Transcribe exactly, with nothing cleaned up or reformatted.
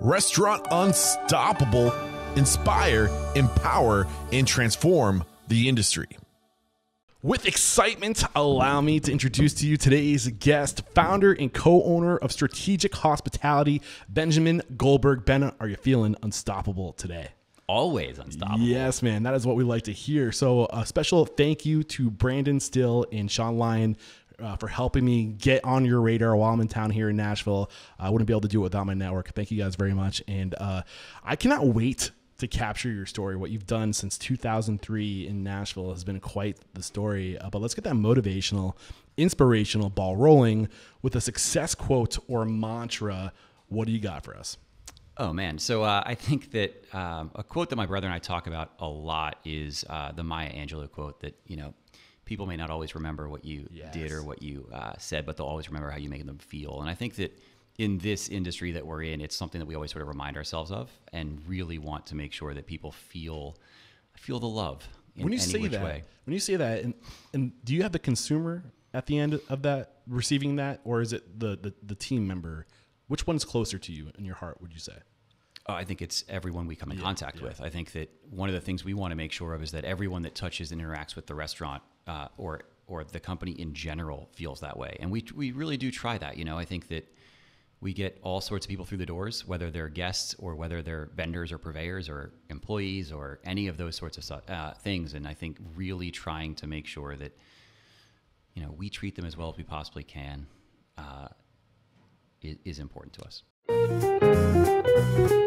Restaurant Unstoppable. Inspire, empower, and transform the industry. With excitement, allow me to introduce to you today's guest, founder and co-owner of Strategic Hospitality, Benjamin Goldberg. Ben, are you feeling unstoppable today? Always unstoppable. Yes, man. That is what we like to hear. So a special thank you to Brandon Still and Sean Lyon uh, for helping me get on your radar while I'm in town here in Nashville. I wouldn't be able to do it without my network. Thank you guys very much. And uh, I cannot wait to capture your story. What you've done since two thousand three in Nashville has been quite the story, uh, but let's get that motivational, inspirational ball rolling with a success quote or mantra. What do you got for us? Oh man. So uh, I think that um, a quote that my brother and I talk about a lot is uh, the Maya Angelou quote that, you know, people may not always remember what you yes. did or what you uh, said, but they'll always remember how you make them feel. And I think that in this industry that we're in, it's something that we always sort of remind ourselves of and really want to make sure that people feel feel the love in when you any say which that, way. When you say that, and, and do you have the consumer at the end of that, receiving that, or is it the, the, the team member? Which one's closer to you in your heart, would you say? Oh, I think it's everyone we come in yeah, contact yeah. with. I think that one of the things we want to make sure of is that everyone that touches and interacts with the restaurant uh, or or the company in general feels that way. And we we really do try that. You know, I think that we get all sorts of people through the doors, whether they're guests or whether they're vendors or purveyors or employees or any of those sorts of uh, things. And I think really trying to make sure that, you know, we treat them as well as we possibly can uh, is, is important to us.